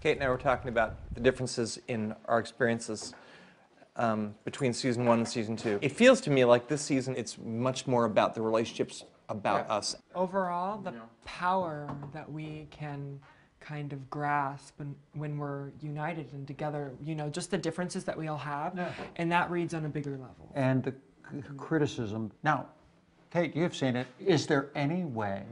Kate and I were talking about the differences in our experiences between season one and season two. It feels to me like this season, it's much more about the relationships about us. Overall, the power that we can kind of grasp when we're united and together, you know, just the differences that we all have, and that reads on a bigger level. And the criticism. Now, Kate, you've seen it. Is there any way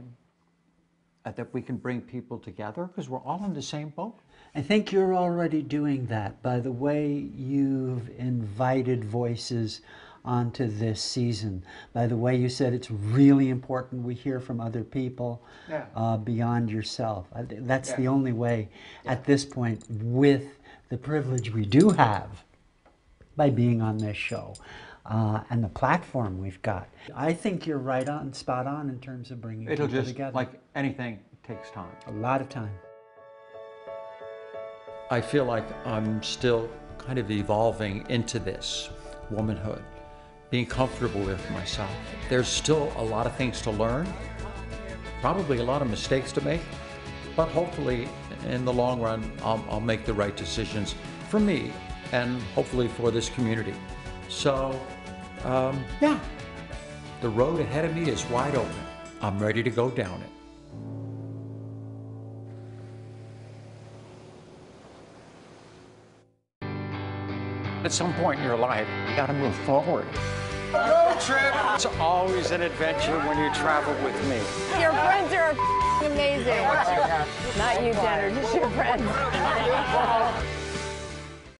that we can bring people together? Because we're all in the same boat. I think you're already doing that by the way you've invited voices onto this season, by the way you said it's really important we hear from other people beyond yourself. That's the only way at this point, with the privilege we do have by being on this show and the platform we've got. I think you're right on, spot on in terms of bringing people together. It'll just, like anything, it takes time. A lot of time. I feel like I'm still kind of evolving into this womanhood, being comfortable with myself. There's still a lot of things to learn, probably a lot of mistakes to make, but hopefully in the long run, I'll make the right decisions for me and hopefully for this community. So, yeah, the road ahead of me is wide open. I'm ready to go down it. At some point in your life, you gotta move forward. Road trip! It's always an adventure when you travel with me. Your friends are amazing. Not you, Jenner, just your friends.